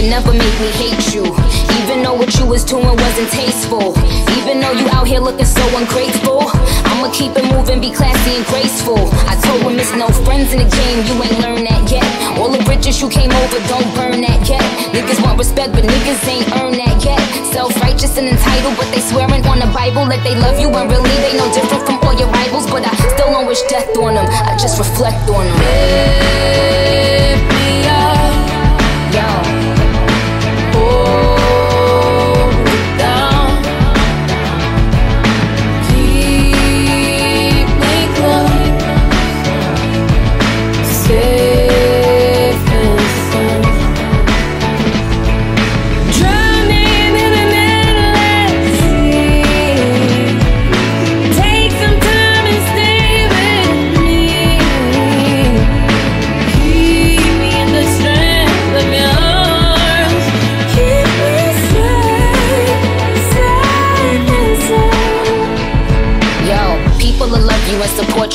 could never make me hate you, even though what you was doing wasn't tasteful, even though you out here looking so ungrateful. I'ma keep it moving, be classy and graceful. I told him it's no friends in the game, you ain't learned that yet. All the riches you came over, don't burn that yet. Niggas want respect, but niggas ain't earned that yet. Self-righteous and entitled, but they swearing on the Bible that they love you, and really they no different from all your rivals. But I still don't wish death on them, I just reflect on them. Lift me up, yo.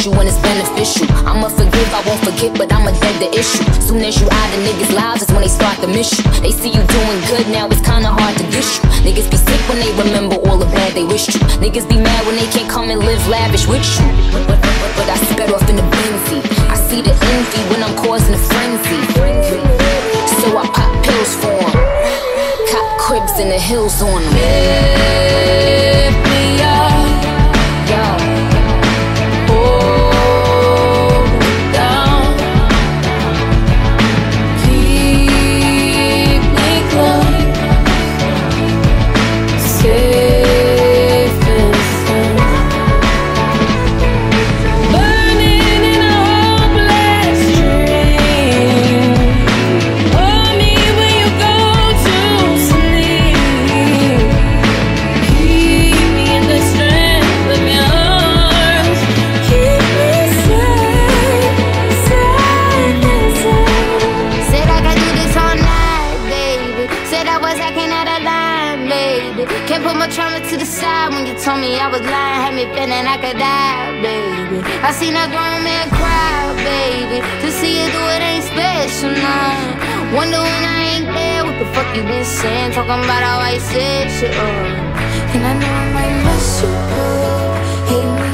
You when it's beneficial, I'ma forgive, I won't forget, but I'ma dead the issue. Soon as you out of niggas' lives is when they start to miss you. They see you doing good now, it's kinda hard to dish you. Niggas be sick when they remember all the bad they wished you. Niggas be mad when they can't come and live lavish with you. But I sped off in the frenzy. I see the envy when I'm causing a frenzy. So I pop pills for them, cop cribs in the hills on them. Lift me up, yo. I seen a grown man cry, baby. To see you do it ain't special, no. Wonder when I ain't there, what the fuck you been saying? Talking about how I said shit, oh. And I know I might mess you up, hate me.